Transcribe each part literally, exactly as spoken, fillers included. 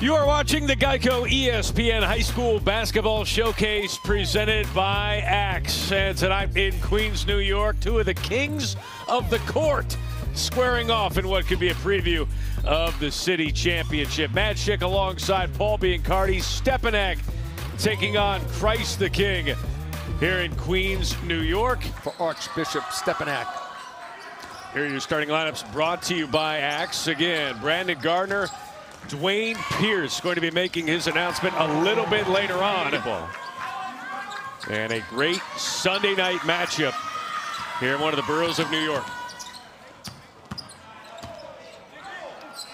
You are watching the Geico E S P N High School Basketball Showcase presented by Axe. And tonight in Queens, New York, two of the kings of the court squaring off in what could be a preview of the city championship. Matt Schick alongside Paul Biancardi, Stepinac taking on Christ the King here in Queens, New York. For Archbishop Stepinac. Here are your starting lineups brought to you by Axe. Again, Brandon Gardner, Dwayne Pierce going to be making his announcement a little bit later on. And a great Sunday night matchup here in one of the boroughs of New York.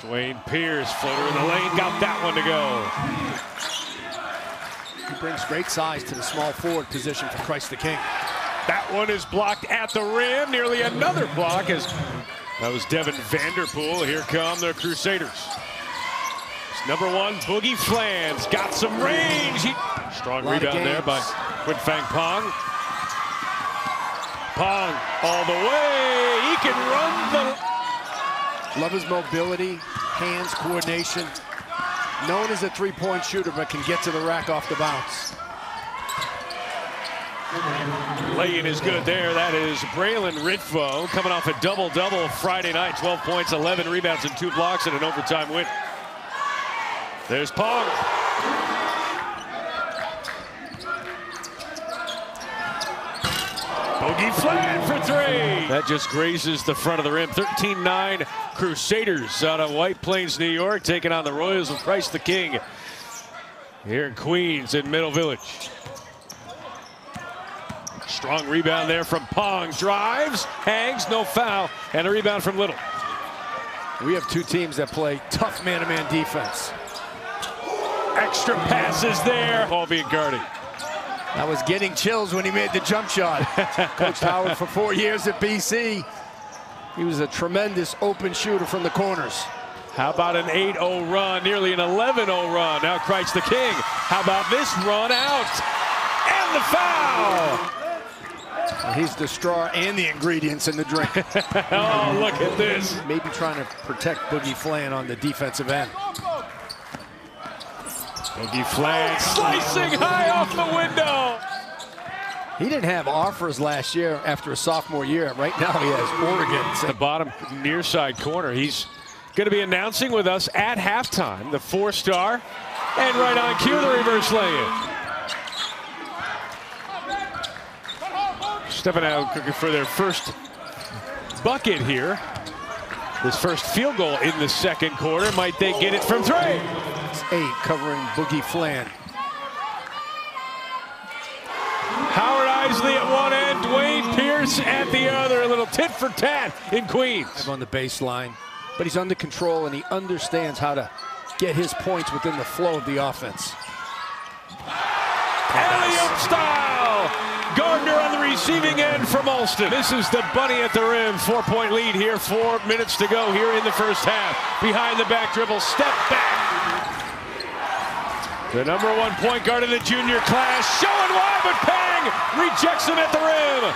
Dwayne Pierce, floater in the lane, got that one to go. He brings great size to the small forward position for Christ the King. That one is blocked at the rim, nearly another block. As that was Devin Vanderpool. Here come the Crusaders. Number one, Boogie Flans, got some range. He, strong rebound there by Quinfang Pong. Pong all the way. He can run the... Love his mobility, hands, coordination. Known as a three-point shooter, but can get to the rack off the bounce. Lay-in is good there. That is Braylon Ritvo coming off a double-double Friday night. twelve points, eleven rebounds, and two blocks, and an overtime win. There's Pong. Bogey flat for three. That just grazes the front of the rim. thirteen nine Crusaders out of White Plains, New York, taking on the Royals of Christ the King here in Queens in Middle Village. Strong rebound there from Pong. Drives, hangs, no foul, and a rebound from Little. We have two teams that play tough man-to-man defense. Extra passes there. Paul Biancardi. I was getting chills when he made the jump shot. Coach Howard for four years at B C. He was a tremendous open shooter from the corners. How about an eight oh run, nearly an eleven oh run. Now Christ the King. How about this run out? And the foul! He's the straw and the ingredients in the drink. Oh, look at this. Maybe trying to protect Boogie Flan on the defensive end. Boogie Flag slicing high off the window. He didn't have offers last year after a sophomore year. Right now he has Oregon. The bottom near side corner. He's going to be announcing with us at halftime the four-star. And right on cue, the reverse lay-in. Stepping out for their first bucket here. This first field goal in the second quarter. Might they get it from three? Eight covering Boogie Flan. Howard Isley at one end, Dwayne Pierce at the other. A little tit for tat in Queens. On the baseline, but he's under control and he understands how to get his points within the flow of the offense. Alley-oop style. Gardner on the receiving end from Alston. This is the bunny at the rim. Four-point lead here. Four minutes to go here in the first half. Behind the back dribble, step back. The number one point guard in the junior class, showing wide, but Pang rejects him at the rim.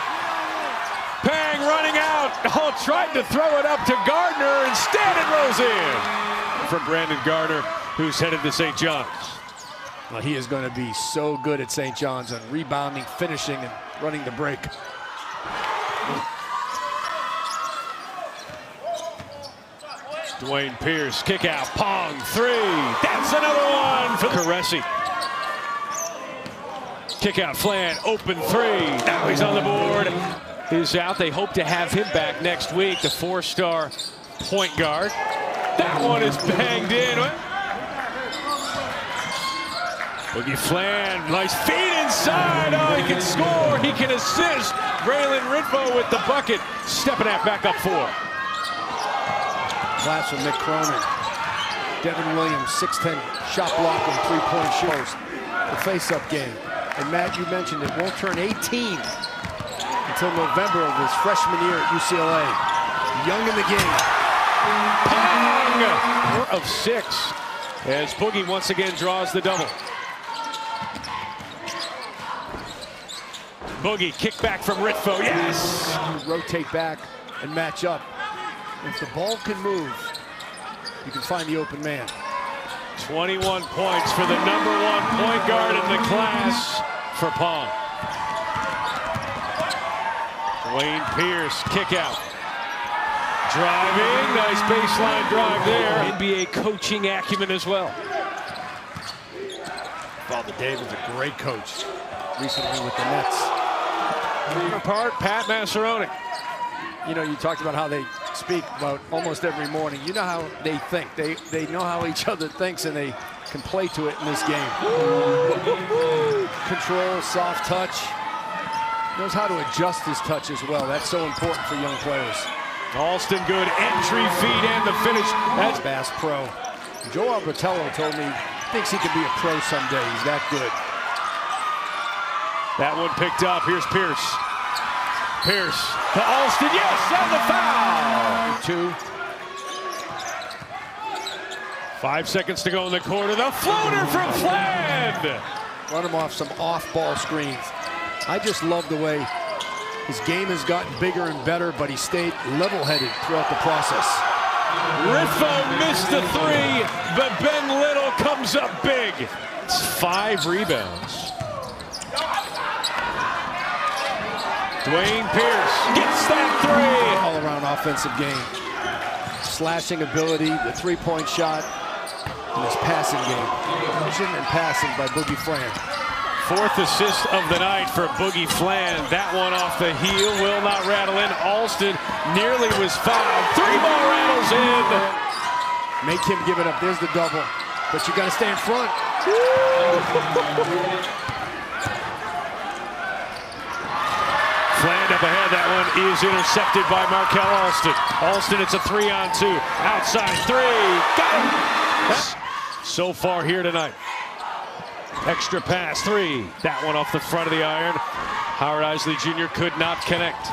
Pang running out, oh, tried to throw it up to Gardner, instead it rolls in. From Brandon Gardner, who's headed to Saint John's. Well, he is gonna be so good at Saint John's on rebounding, finishing, and running the break. Dwayne Pierce, kick out, Pong, three. That's another one for Caressi. Kick out, Flan, open three. Now he's on the board. He's out. They hope to have him back next week, the four-star point guard. That one is banged in. Boogie Flan, nice feed inside. Oh, he can score, he can assist. Braylon Ritvo with the bucket. Stepinac back up four. Class with Mick Cronin. Devin Williams, six ten, shot blocking, three-point shows. The face-up game. And Matt, you mentioned it won't turn eighteen until November of his freshman year at U C L A. Young in the game. Pong! Four of six as Boogie once again draws the double. Boogie, kick back from Ritvo, yes! You rotate back and match up. If the ball can move, you can find the open man. twenty-one points for the number one point guard in the class for Paul. Wayne Pierce kick out. Driving, nice baseline drive there. N B A coaching acumen as well. Bob Dave is a great coach recently with the Mets. Apart, Pat Maseroni. You know, you talked about how they speak about almost every morning. You know how they think. They they know how each other thinks, and they can play to it in this game. Control, soft touch. Knows how to adjust his touch as well. That's so important for young players. Alston, good entry, feed, and the finish. That's Bass Pro. Joe Albertello told me he thinks he could be a pro someday. He's that good. That one picked up. Here's Pierce. Pierce to Alston, yes, and the foul! Two. Five seconds to go in the quarter. The floater from Flynn! Run him off some off-ball screens. I just love the way his game has gotten bigger and better, but he stayed level-headed throughout the process. Riffo missed the three, but Ben Little comes up big. It's five rebounds. Dwayne Pierce gets that three. All-around offensive game. Slashing ability, the three-point shot, and his passing game. Vision and passing by Boogie Flan. Fourth assist of the night for Boogie Flan. That one off the heel, will not rattle in. Alston nearly was fouled. Three ball rattles in. Make him give it up. There's the double. But you got to stay in front. Flan up ahead, that one is intercepted by Markelle Alston. Alston, it's a three on two, outside three, got him! So far here tonight. Extra pass, three, that one off the front of the iron. Howard Isley Junior could not connect.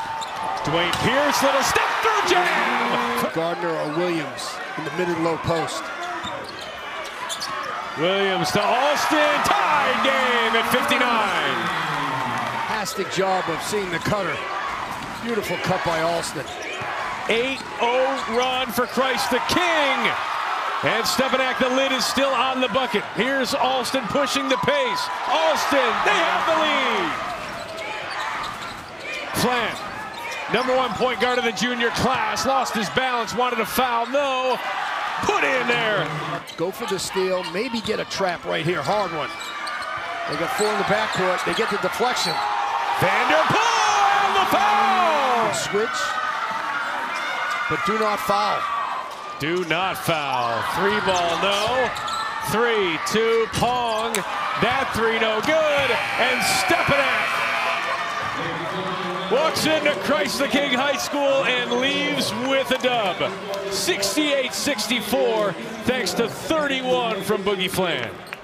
Dwayne Pierce, little step through jam! Gardner or Williams in the mid and low post. Williams to Alston, tied game at fifty-nine. Fantastic job of seeing the cutter. Beautiful cut by Alston. eight oh run for Christ the King. And Stepinac, the lid is still on the bucket. Here's Alston pushing the pace. Alston, they have the lead. Flan, number one point guard of the junior class, lost his balance, wanted a foul, no. Put in there. Go for the steal, maybe get a trap right here, hard one. They got four in the backcourt, they get the deflection. Vanderpool on the foul! Switch, but do not foul. Do not foul. Three ball, no. Three, two, Pong. That three, no good. And Stepinac walks into Christ the King High School and leaves with a dub. sixty-eight sixty-four, thanks to thirty-one from Boogie Flan.